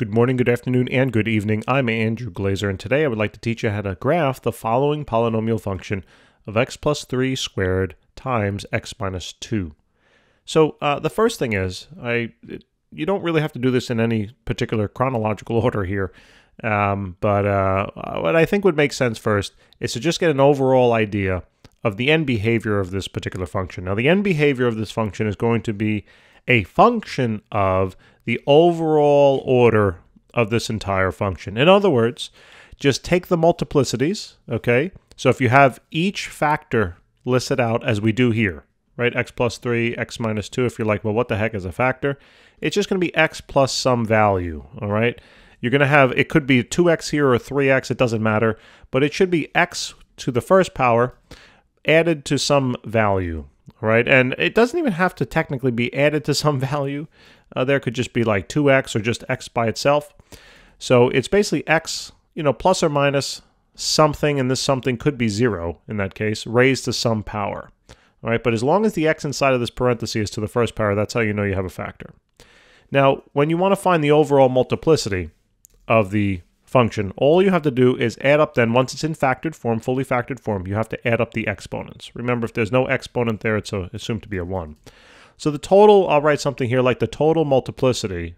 Good morning, good afternoon, and good evening. I'm Andrew Glazer, and today I would like to teach you how to graph the following polynomial function of x plus 3 squared times x minus 2. So the first thing is, you don't really have to do this in any particular chronological order here, but what I think would make sense first is to just get an overall idea of the end behavior of this particular function. Now, the end behavior of this function is going to be a function of the overall order of this entire function. In other words, just take the multiplicities, okay? So if you have each factor listed out as we do here, right? X plus 3, x minus 2, if you're like, well, what the heck is a factor? It's just going to be x plus some value, all right? You're going to have, it could be 2x here or 3x, it doesn't matter, but it should be x to the first power added to some value. Right, and it doesn't even have to technically be added to some value. There could just be like 2x or just x by itself. So it's basically x, you know, plus or minus something, and this something could be 0 in that case, raised to some power. All right, but as long as the x inside of this parenthesis is to the first power, that's how you know you have a factor. Now, when you want to find the overall multiplicity of the function, all you have to do is add up then, once it's in factored form, fully factored form, you have to add up the exponents. Remember, if there's no exponent there, it's assumed to be a 1. So the total, I'll write something here like the total multiplicity,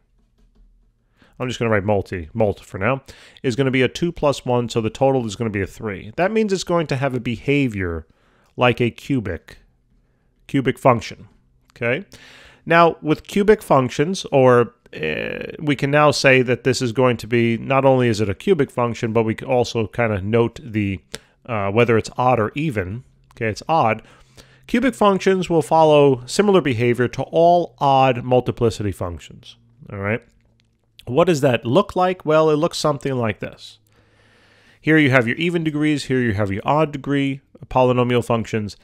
I'm just going to write mult for now, is going to be a 2 plus 1, so the total is going to be a 3. That means it's going to have a behavior like a cubic function, okay? Now, with cubic functions, or we can now say that this is going to be, not only is it a cubic function, but we can also kind of note the whether it's odd or even. Okay, it's odd. Cubic functions will follow similar behavior to all odd multiplicity functions. All right. What does that look like? Well, it looks something like this. Here you have your even degrees. Here you have your odd degree polynomial functions.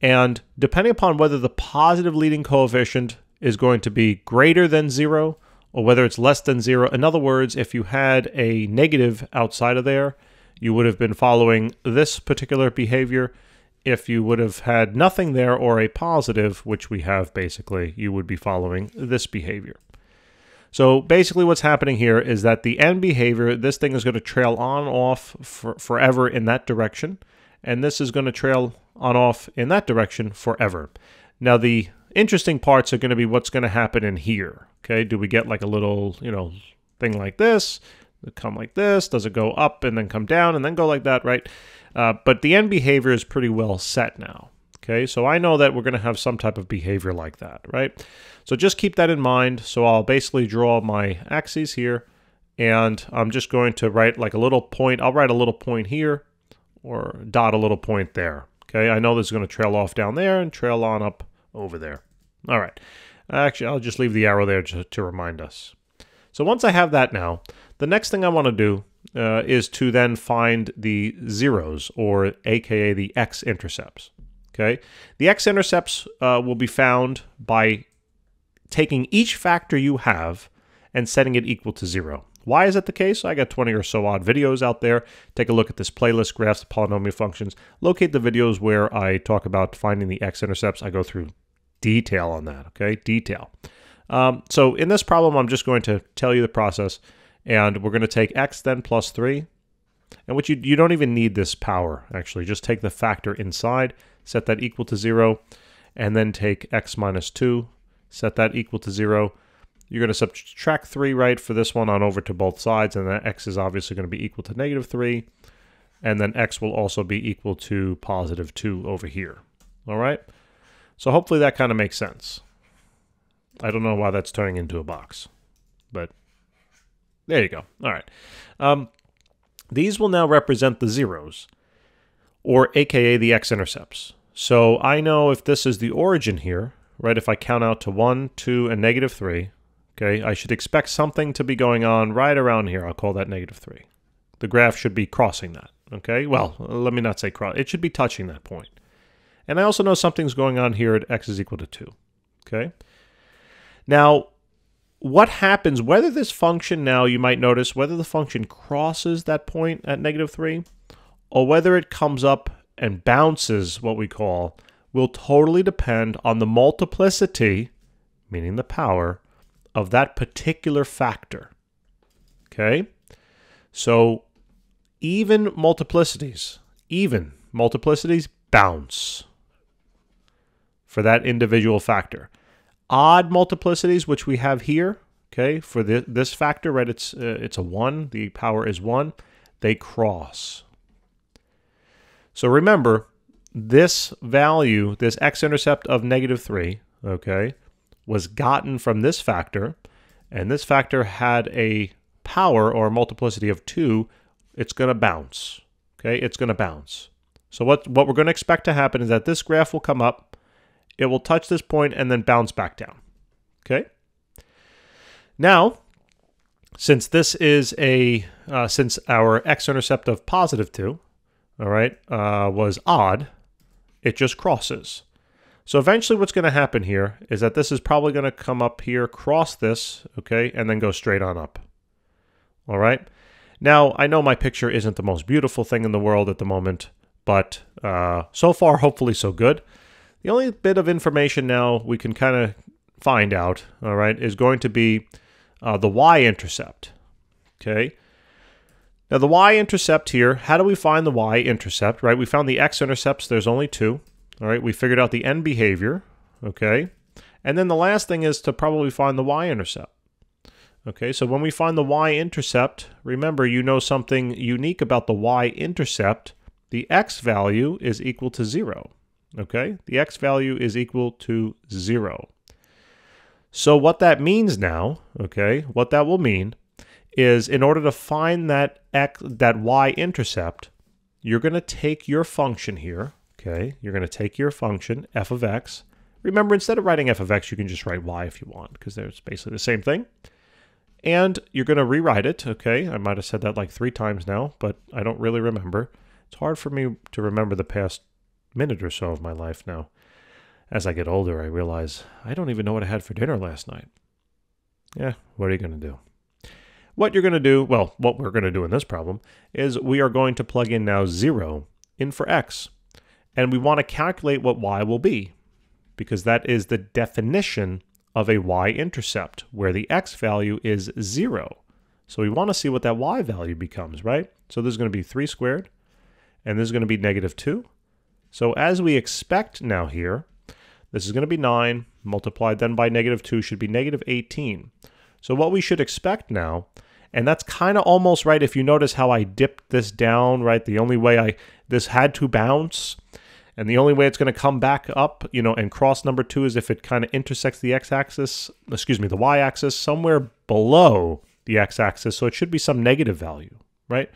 And depending upon whether the positive leading coefficient is going to be greater than 0, or whether it's less than 0. In other words, if you had a negative outside of there, you would have been following this particular behavior. If you would have had nothing there or a positive, which we have basically, you would be following this behavior. So basically what's happening here is that the end behavior, this thing is going to trail on off forever in that direction, and this is going to trail on off in that direction forever. Now the interesting parts are going to be what's going to happen in here. Okay, do we get like a little, you know, thing like this? Does it come like this? Does it go up and then come down and then go like that, right? But the end behavior is pretty well set now. Okay, so I know that we're going to have some type of behavior like that, right? So just keep that in mind. So I'll basically draw my axes here, and I'm just going to write like a little point. I'll write a little point here or dot a little point there. Okay, I know this is going to trail off down there and trail on up over there. All right. Actually, I'll just leave the arrow there to remind us. So once I have that now, the next thing I want to do is to then find the zeros, or aka the x-intercepts. Okay, the x-intercepts will be found by taking each factor you have and setting it equal to 0. Why is that the case? I got 20 or so odd videos out there. Take a look at this playlist, Graphs of Polynomial Functions. Locate the videos where I talk about finding the x-intercepts. I go through detail on that, okay? Detail. So in this problem, I'm just going to tell you the process, and we're going to take x then plus 3, and which you don't even need this power, actually. Just take the factor inside, set that equal to 0, and then take x minus 2, set that equal to 0. You're going to subtract 3, right, for this one on over to both sides, and that x is obviously going to be equal to negative 3, and then x will also be equal to positive 2 over here, all right? So hopefully that kind of makes sense. I don't know why that's turning into a box, but there you go. All right. These will now represent the zeros, or aka the x-intercepts. So I know if this is the origin here, right, if I count out to 1, 2, and negative 3, okay, I should expect something to be going on right around here. I'll call that negative 3. The graph should be crossing that, okay? Well, let me not say cross. It should be touching that point. And I also know something's going on here at x is equal to 2, okay? Now, what happens, whether this function now, you might notice, whether the function crosses that point at negative 3, or whether it comes up and bounces, what we call, will totally depend on the multiplicity, meaning the power, of that particular factor, Okay? So even multiplicities bounce for that individual factor. Odd multiplicities, which we have here, okay, for this factor, right, it's a 1, the power is 1, they cross. So remember, this value, this x-intercept of -3, okay, was gotten from this factor, and this factor had a power or a multiplicity of 2, it's going to bounce, okay? It's going to bounce. So what we're going to expect to happen is that this graph will come up, it will touch this point, and then bounce back down, okay? Now, since this is since our x-intercept of +2, all right, was odd, it just crosses. So eventually what's going to happen here is that this is probably going to come up here, cross this, okay, and then go straight on up, all right? Now, I know my picture isn't the most beautiful thing in the world at the moment, but so far, hopefully so good. The only bit of information now we can kind of find out, all right, is going to be the y-intercept, okay? Now, the y-intercept here, how do we find the y-intercept, right? We found the x-intercepts, there's only 2, all right? We figured out the end behavior, okay? And then the last thing is to probably find the y-intercept. Okay, so when we find the y-intercept, remember, you know something unique about the y-intercept. The x value is equal to 0, okay? The x value is equal to 0. So what that means now, okay, what that will mean is in order to find that y-intercept, you're going to take your function here, okay? You're going to take your function, f of x. Remember, instead of writing f of x, you can just write y if you want, because they're basically the same thing. And you're going to rewrite it, okay? I might have said that like 3 times now, but I don't really remember. It's hard for me to remember the past minute or so of my life now. As I get older, I realize I don't even know what I had for dinner last night. Yeah, what are you going to do? What you're going to do, well, what we're going to do in this problem, is we are going to plug in now 0 in for x. And we want to calculate what y will be, because that is the definition of a y-intercept, where the x value is 0. So we want to see what that y value becomes, right? So this is going to be 3 squared, and this is going to be -2. So as we expect now here, this is going to be 9, multiplied then by -2 should be -18. So what we should expect now, and that's kind of almost right, if you notice how I dipped this down, right? The only way this had to bounce, and the only way it's going to come back up, you know, and cross number 2 is if it kind of intersects the x-axis, excuse me, the y-axis, somewhere below the x-axis. So it should be some negative value, right?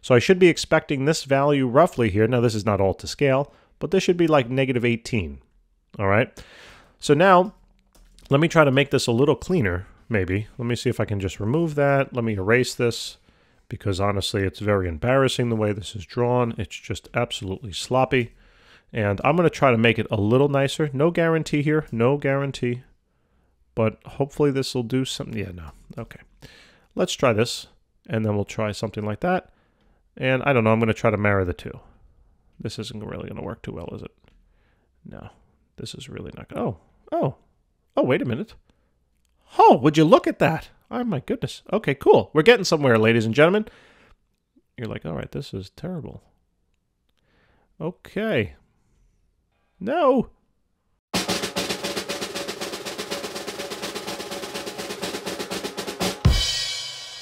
So I should be expecting this value roughly here. Now, this is not all to scale, but this should be like -18, all right? So now, let me try to make this a little cleaner, maybe. Let me see if I can just remove that. Let me erase this, because honestly, it's very embarrassing the way this is drawn. It's just absolutely sloppy. And I'm going to try to make it a little nicer. No guarantee here. No guarantee. But hopefully this will do something. Yeah, no. Okay. Let's try this. And then we'll try something like that. And I don't know. I'm going to try to marry the 2. This isn't really going to work too well, is it? No. This is really not going to. Oh, wait a minute. Oh, would you look at that? Oh, my goodness. Okay, cool. We're getting somewhere, ladies and gentlemen. You're like, all right, this is terrible. Okay. No.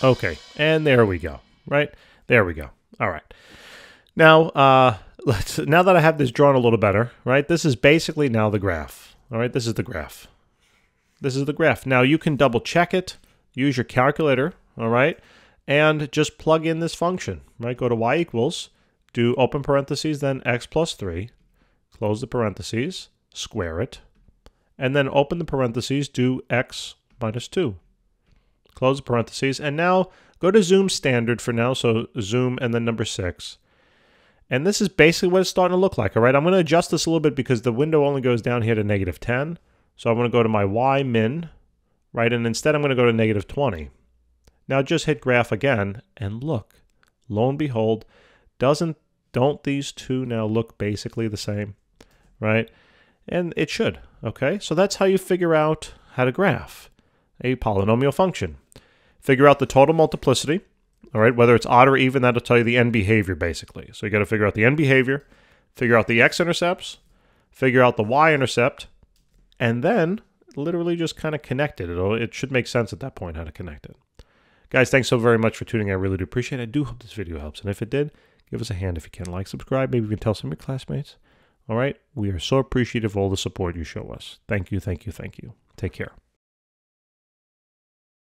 Okay, and there we go, right? There we go. All right. Now, now that I have this drawn a little better, right? This is basically now the graph. All right, this is the graph. This is the graph. Now, you can double check it. Use your calculator, all right? And just plug in this function, right? Go to y equals, do open parentheses, then x plus 3. Close the parentheses, square it, and then open the parentheses, do x minus 2. Close the parentheses, and now go to zoom standard for now, so zoom and then number 6. And this is basically what it's starting to look like, all right? I'm going to adjust this a little bit because the window only goes down here to -10. So I'm going to go to my y min, right? And instead I'm going to go to -20. Now just hit graph again, and look, lo and behold, don't these 2 now look basically the same? Right? And it should, okay? So that's how you figure out how to graph a polynomial function. Figure out the total multiplicity, all right, whether it's odd or even, that'll tell you the end behavior, basically. So you got to figure out the end behavior, figure out the x-intercepts, figure out the y-intercept, and then literally just kind of connect it. It should make sense at that point how to connect it. Guys, thanks so very much for tuning in. I really do appreciate it. I do hope this video helps. And if it did, give us a hand if you can. Like, subscribe. Maybe you can tell some of your classmates. All right? We are so appreciative of all the support you show us. Thank you, thank you, thank you. Take care.